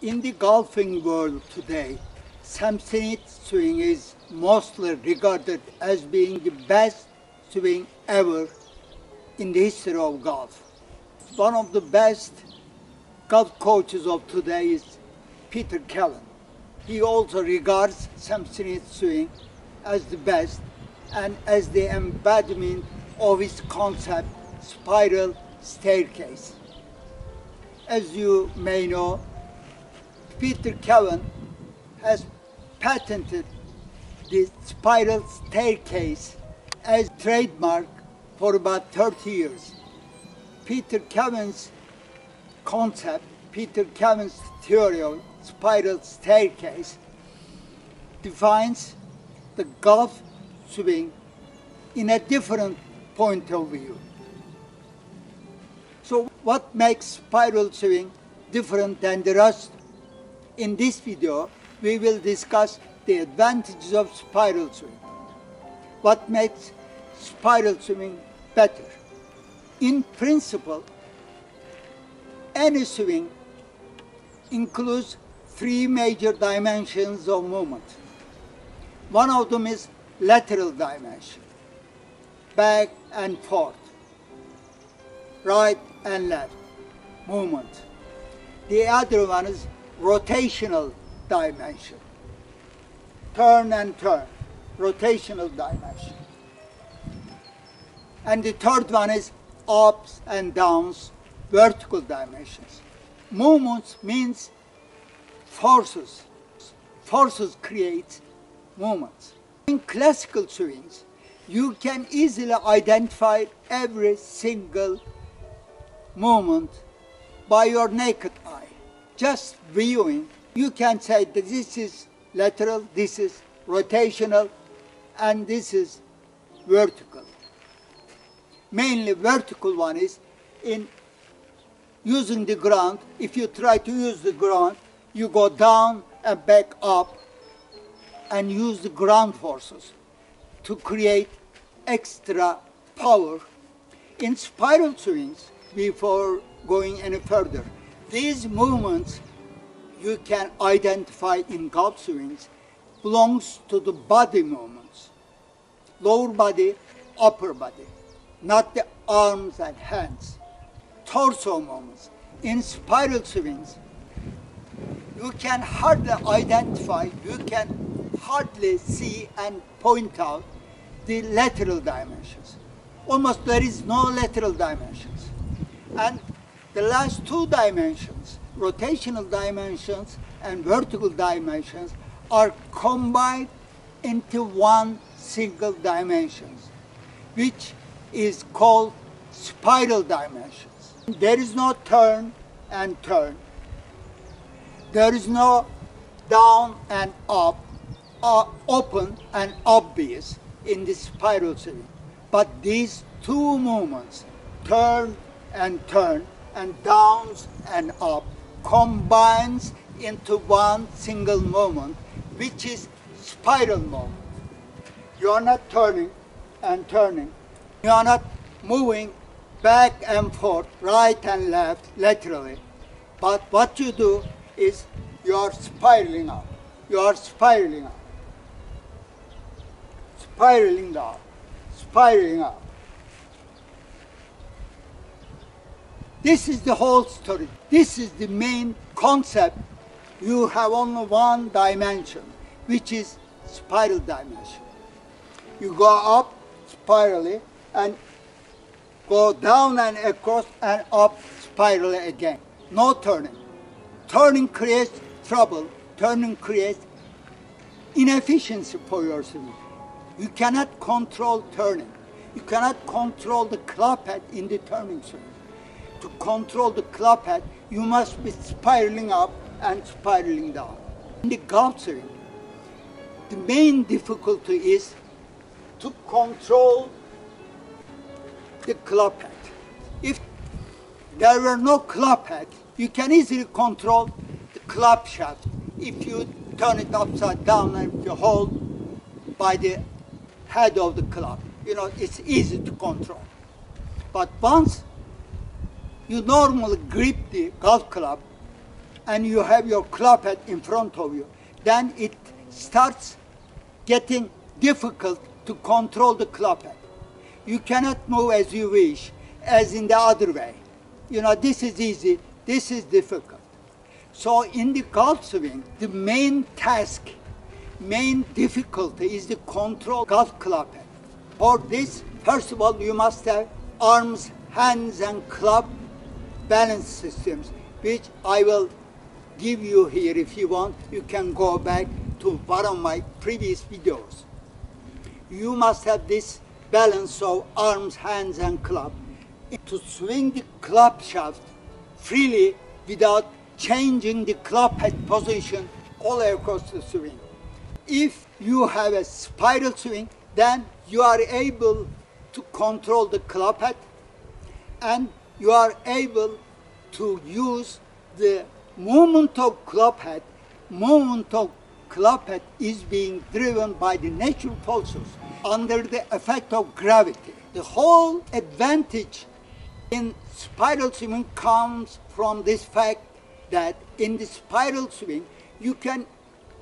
In the golfing world today, Sam Snead's swing is mostly regarded as being the best swing ever in the history of golf. One of the best golf coaches of today is Peter Cowen. He also regards Sam Snead's swing as the best and as the embodiment of his concept, Spiral Staircase. As you may know, Peter Cowen has patented the Spiral Staircase as trademark for about 30 years. Peter Cowen's concept, Peter Cowen's theory of Spiral Staircase defines the golf swing in a different point of view. So what makes spiral swing different than the rest? In this video, we will discuss the advantages of spiral swing. What makes spiral swing better? In principle, any swing includes three major dimensions of movement. One of them is lateral dimension, back and forth, right and left movement. The other one is rotational dimension, turn and turn, rotational dimension. And the third one is ups and downs, vertical dimensions. Movements means forces. Forces create movements. In classical swings, you can easily identify every single movement by your naked eye. Just viewing, you can say that this is lateral, this is rotational, and this is vertical. Mainly vertical one is in using the ground. If you try to use the ground, you go down and back up and use the ground forces to create extra power. In spiral swings, before going any further, these movements you can identify in golf swings belongs to the body movements, lower body, upper body, not the arms and hands, torso movements. In spiral swings, you can hardly identify, you can hardly see and point out the lateral dimensions. Almost there is no lateral dimensions. And the last two dimensions, rotational dimensions and vertical dimensions, are combined into one single dimension, which is called spiral dimensions. There is no turn and turn. There is no down and up, open and obvious in the spiral swing. But these two movements, turn and turn, and downs and up, combines into one single movement, which is spiral movement. You are not turning and turning. You are not moving back and forth, right and left, laterally. But what you do is you are spiraling up. You are spiraling up. Spiraling down. Spiraling up. This is the whole story. This is the main concept. You have only one dimension, which is spiral dimension. You go up spirally, and go down and across and up spirally again. No turning. Turning creates trouble. Turning creates inefficiency for your swing. You cannot control turning. You cannot control the club head in the turning swing. To control the club head, you must be spiraling up and spiraling down. In the golf swing, the main difficulty is to control the club head. If there were no club head, you can easily control the club shaft if you turn it upside down and you hold by the head of the club. You know, it's easy to control. But once you normally grip the golf club and you have your club head in front of you, then it starts getting difficult to control the club head. You cannot move as you wish, as in the other way. You know, this is easy, this is difficult. So in the golf swing, the main task, main difficulty is to control golf club head. For this, first of all, you must have arms, hands, and club balance systems, which I will give you here. If you want, you can go back to one of my previous videos. You must have this balance of arms, hands, and club to swing the club shaft freely without changing the club head position all across the swing. If you have a spiral swing, then you are able to control the club head and you are able to use the movement of club head. Movement of club head is being driven by the natural forces under the effect of gravity. The whole advantage in spiral swimming comes from this fact that in the spiral swing you can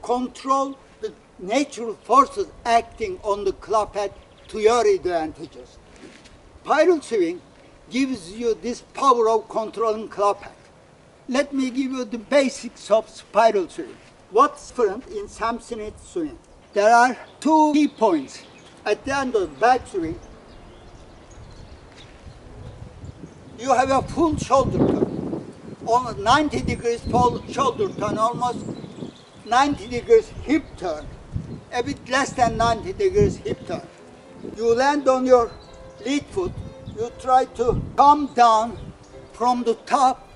control the natural forces acting on the club head to your advantages. Spiral swing gives you this power of controlling club head. Let me give you the basics of spiral swing. What's different in Sam Snead swing? There are two key points. At the end of back swing, you have a full shoulder turn, almost 90 degrees full shoulder turn, almost 90 degrees hip turn, a bit less than 90 degrees hip turn. You land on your lead foot. You try to come down from the top,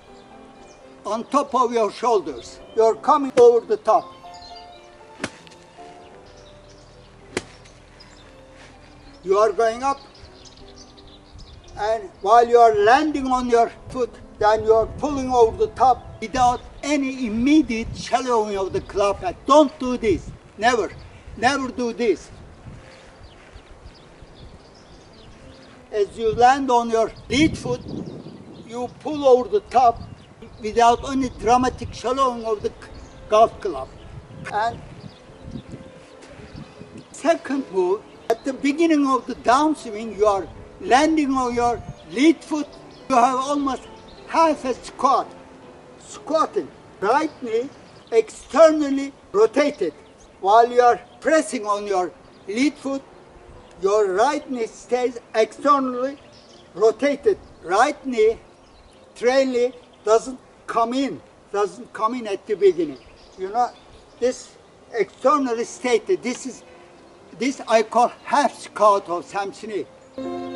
on top of your shoulders. You're coming over the top. You are going up, and while you are landing on your foot, then you are pulling over the top without any immediate shallowing of the club head. Don't do this. Never. Never do this. As you land on your lead foot, you pull over the top without any dramatic shallowing of the golf club. And second move, at the beginning of the downswing, you are landing on your lead foot. You have almost half a squat, squatting. Right knee externally rotated. While you are pressing on your lead foot, your right knee stays externally rotated. Right knee, trailing, doesn't come in at the beginning. You know, this externally stated, this I call half squat of Sam Snead.